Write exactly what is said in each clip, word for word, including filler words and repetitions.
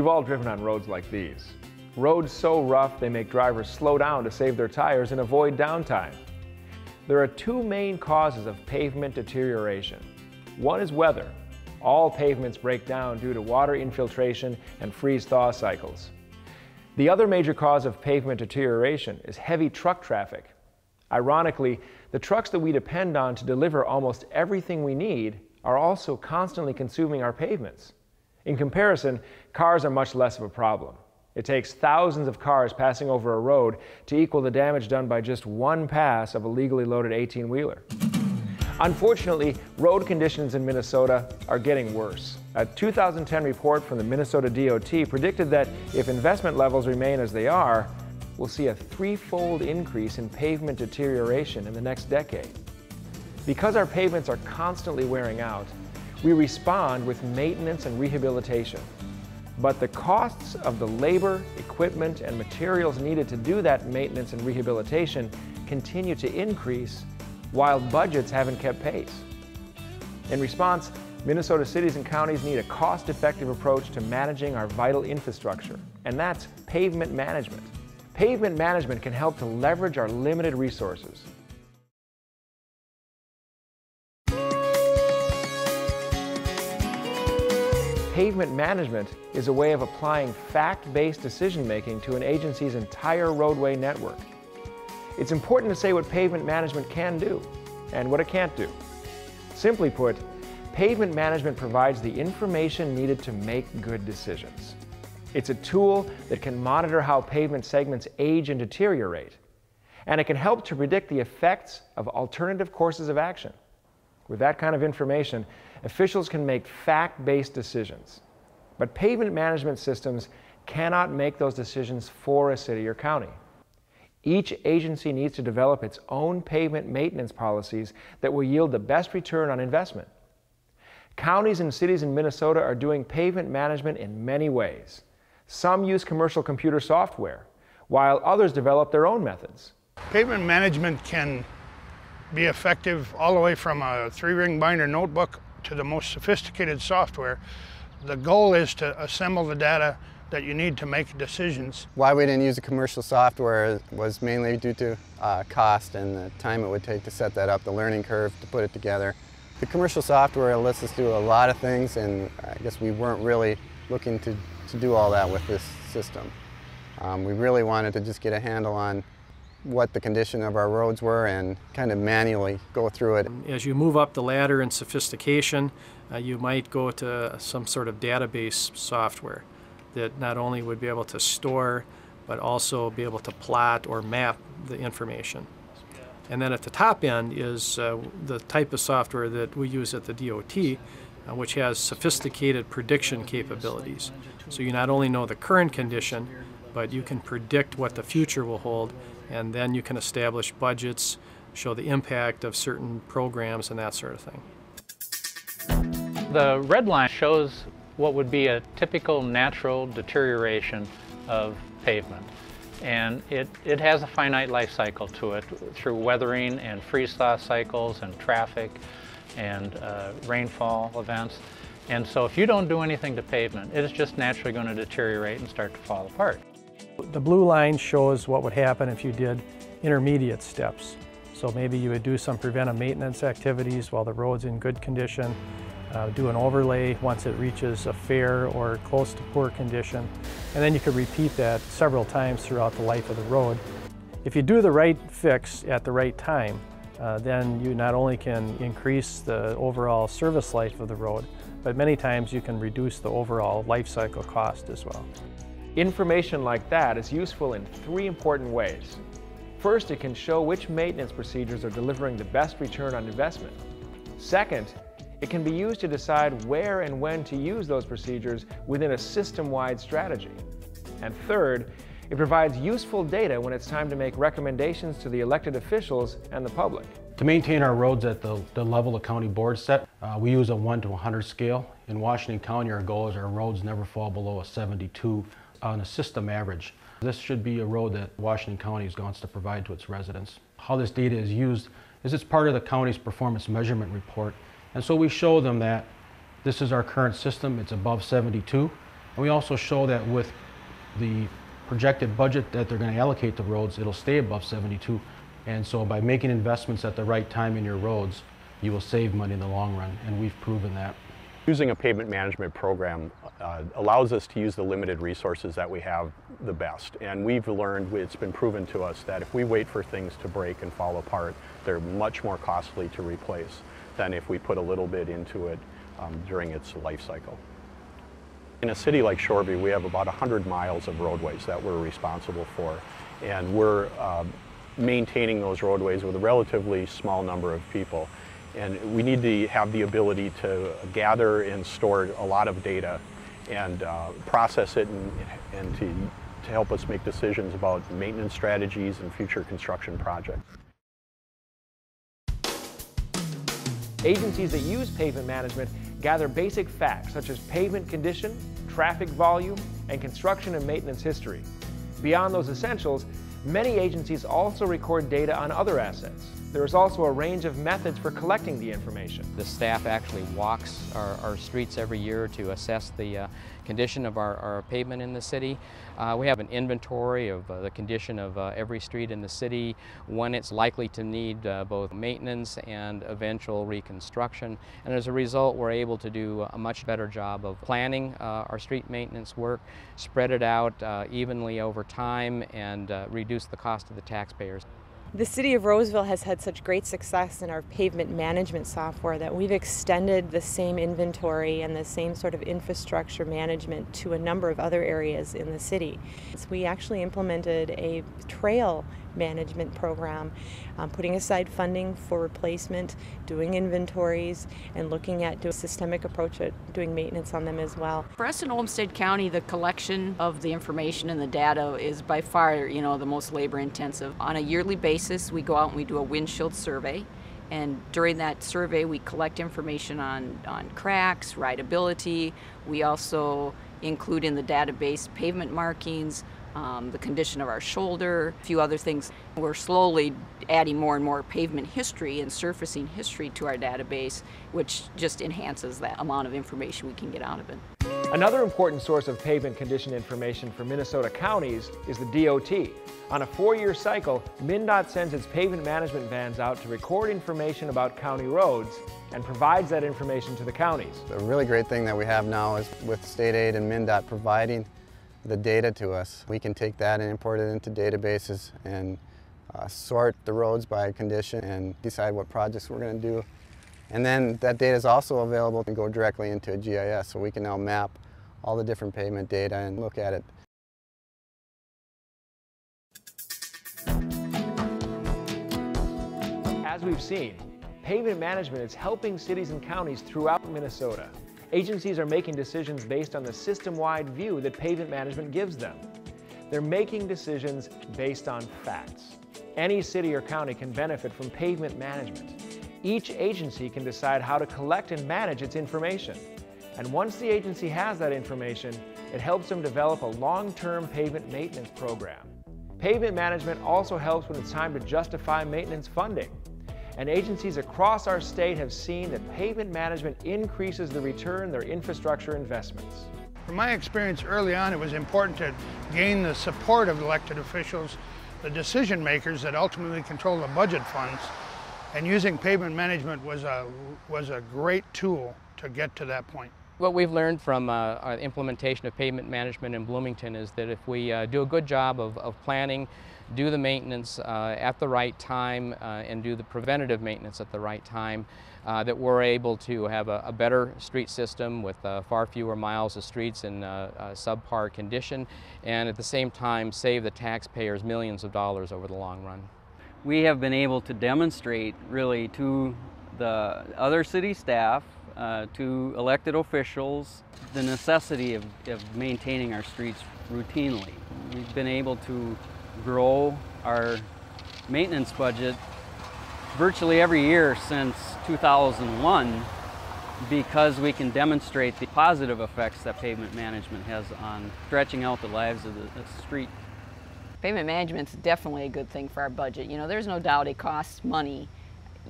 We've all driven on roads like these. Roads so rough they make drivers slow down to save their tires and avoid downtime. There are two main causes of pavement deterioration. One is weather. All pavements break down due to water infiltration and freeze-thaw cycles. The other major cause of pavement deterioration is heavy truck traffic. Ironically, the trucks that we depend on to deliver almost everything we need are also constantly consuming our pavements. In comparison, cars are much less of a problem. It takes thousands of cars passing over a road to equal the damage done by just one pass of a legally loaded eighteen-wheeler. Unfortunately, road conditions in Minnesota are getting worse. A two thousand ten report from the Minnesota D O T predicted that if investment levels remain as they are, we'll see a threefold increase in pavement deterioration in the next decade. Because our pavements are constantly wearing out, we respond with maintenance and rehabilitation. But the costs of the labor, equipment, and materials needed to do that maintenance and rehabilitation continue to increase while budgets haven't kept pace. In response, Minnesota cities and counties need a cost-effective approach to managing our vital infrastructure, and that's pavement management. Pavement management can help to leverage our limited resources. Pavement management is a way of applying fact-based decision-making to an agency's entire roadway network. It's important to say what pavement management can do and what it can't do. Simply put, pavement management provides the information needed to make good decisions. It's a tool that can monitor how pavement segments age and deteriorate, and it can help to predict the effects of alternative courses of action. With that kind of information, officials can make fact-based decisions, but pavement management systems cannot make those decisions for a city or county. Each agency needs to develop its own pavement maintenance policies that will yield the best return on investment. Counties and cities in Minnesota are doing pavement management in many ways. Some use commercial computer software, while others develop their own methods. Pavement management can be effective all the way from a three-ring binder notebook to the most sophisticated software. The goal is to assemble the data that you need to make decisions. Why we didn't use a commercial software was mainly due to uh, cost and the time it would take to set that up, the learning curve to put it together. The commercial software lets us do a lot of things, and I guess we weren't really looking to, to do all that with this system. Um, we really wanted to just get a handle on what the condition of our roads were and kind of manually go through it. As you move up the ladder in sophistication, uh, you might go to some sort of database software that not only would be able to store, but also be able to plot or map the information. And then at the top end is uh, the type of software that we use at the D O T, uh, which has sophisticated prediction capabilities. So you not only know the current condition, but you can predict what the future will hold, and then you can establish budgets, show the impact of certain programs, and that sort of thing. The red line shows what would be a typical natural deterioration of pavement. And it, it has a finite life cycle to it through weathering and freeze-thaw cycles and traffic and uh, rainfall events. And so if you don't do anything to pavement, it is just naturally going to deteriorate and start to fall apart. The blue line shows what would happen if you did intermediate steps. So maybe you would do some preventive maintenance activities while the road's in good condition, Uh, do an overlay once it reaches a fair or close to poor condition, and then you could repeat that several times throughout the life of the road. If you do the right fix at the right time, uh, then you not only can increase the overall service life of the road, but many times you can reduce the overall life cycle cost as well. Information like that is useful in three important ways. First, it can show which maintenance procedures are delivering the best return on investment. Second, it can be used to decide where and when to use those procedures within a system-wide strategy. And third, it provides useful data when it's time to make recommendations to the elected officials and the public. To maintain our roads at the, the level the county board set, uh, we use a one to one hundred scale. In Washington County, our goal is our roads never fall below a seventy-two on a system average. This should be a road that Washington County wants to provide to its residents. How this data is used is it's part of the county's performance measurement report. And so we show them that this is our current system, it's above seventy-two, And we also show that with the projected budget that they're going to allocate to roads, it'll stay above seventy-two. And so by making investments at the right time in your roads, you will save money in the long run, and we've proven that. Using a pavement management program uh, allows us to use the limited resources that we have the best. And we've learned, it's been proven to us, that if we wait for things to break and fall apart, they're much more costly to replace than if we put a little bit into it um, during its life cycle. In a city like Shoreview, we have about one hundred miles of roadways that we're responsible for, and we're uh, maintaining those roadways with a relatively small number of people. And we need to have the ability to gather and store a lot of data and uh, process it and, and to, to help us make decisions about maintenance strategies and future construction projects. Agencies that use pavement management gather basic facts such as pavement condition, traffic volume, and construction and maintenance history. Beyond those essentials, many agencies also record data on other assets. There is also a range of methods for collecting the information. The staff actually walks our, our streets every year to assess the uh, condition of our, our pavement in the city. Uh, we have an inventory of uh, the condition of uh, every street in the city, when it's likely to need uh, both maintenance and eventual reconstruction. And as a result, we're able to do a much better job of planning uh, our street maintenance work, spread it out uh, evenly over time, and uh, reduce reduce the cost to the taxpayers. The City of Roseville has had such great success in our pavement management software that we've extended the same inventory and the same sort of infrastructure management to a number of other areas in the city. So we actually implemented a trail management program, um, putting aside funding for replacement, doing inventories, and looking at doing a systemic approach at doing maintenance on them as well. For us in Olmsted County, the collection of the information and the data is by far, you know, the most labor intensive. On a yearly basis, we go out and we do a windshield survey, and during that survey we collect information on, on cracks, rideability. We also include in the database pavement markings, Um, the condition of our shoulder, a few other things. We're slowly adding more and more pavement history and surfacing history to our database, which just enhances that amount of information we can get out of it. Another important source of pavement condition information for Minnesota counties is the D O T. On a four-year cycle, MinDOT sends its pavement management vans out to record information about county roads and provides that information to the counties. The really great thing that we have now is with state aid and MinDOT providing the data to us. We can take that and import it into databases and uh, sort the roads by condition and decide what projects we're going to do. And then that data is also available and go directly into a G I S, so we can now map all the different pavement data and look at it. As we've seen, pavement management is helping cities and counties throughout Minnesota. Agencies are making decisions based on the system-wide view that pavement management gives them. They're making decisions based on facts. Any city or county can benefit from pavement management. Each agency can decide how to collect and manage its information. And once the agency has that information, it helps them develop a long-term pavement maintenance program. Pavement management also helps when it's time to justify maintenance funding. And agencies across our state have seen that pavement management increases the return their infrastructure investments. From my experience early on, it was important to gain the support of elected officials, the decision makers that ultimately control the budget funds, and using pavement management was a, was a great tool to get to that point. What we've learned from uh, our implementation of pavement management in Bloomington is that if we uh, do a good job of, of planning, do the maintenance uh, at the right time, uh, and do the preventative maintenance at the right time, uh, that we're able to have a, a better street system with uh, far fewer miles of streets in uh, uh, subpar condition, and at the same time save the taxpayers millions of dollars over the long run. We have been able to demonstrate really to the other city staff, Uh, to elected officials, the necessity of, of maintaining our streets routinely. We've been able to grow our maintenance budget virtually every year since two thousand one because we can demonstrate the positive effects that pavement management has on stretching out the lives of the, the street. Pavement management's definitely a good thing for our budget. You know, there's no doubt it costs money.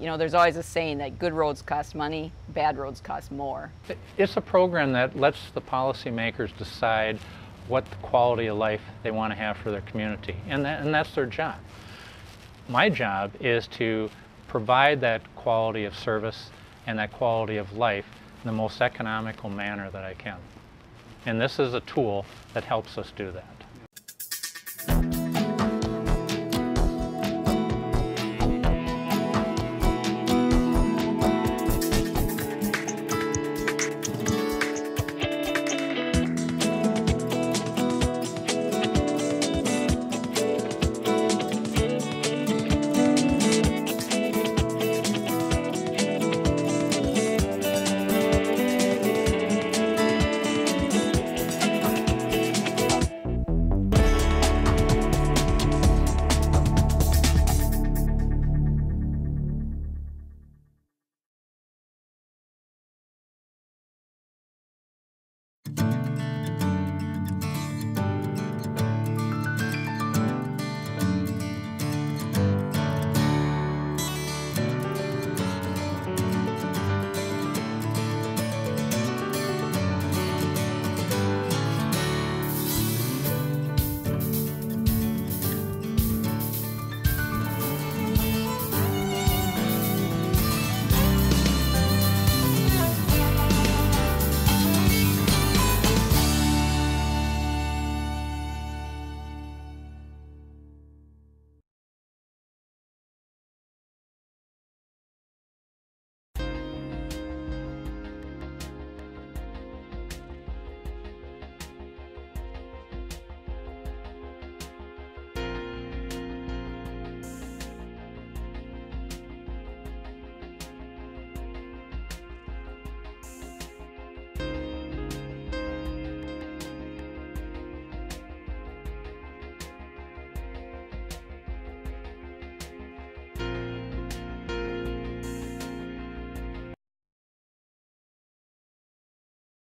you know, there's always a saying that good roads cost money, bad roads cost more. It's a program that lets the policymakers decide what the quality of life they want to have for their community, and, that, and that's their job. My job is to provide that quality of service and that quality of life in the most economical manner that I can. And this is a tool that helps us do that.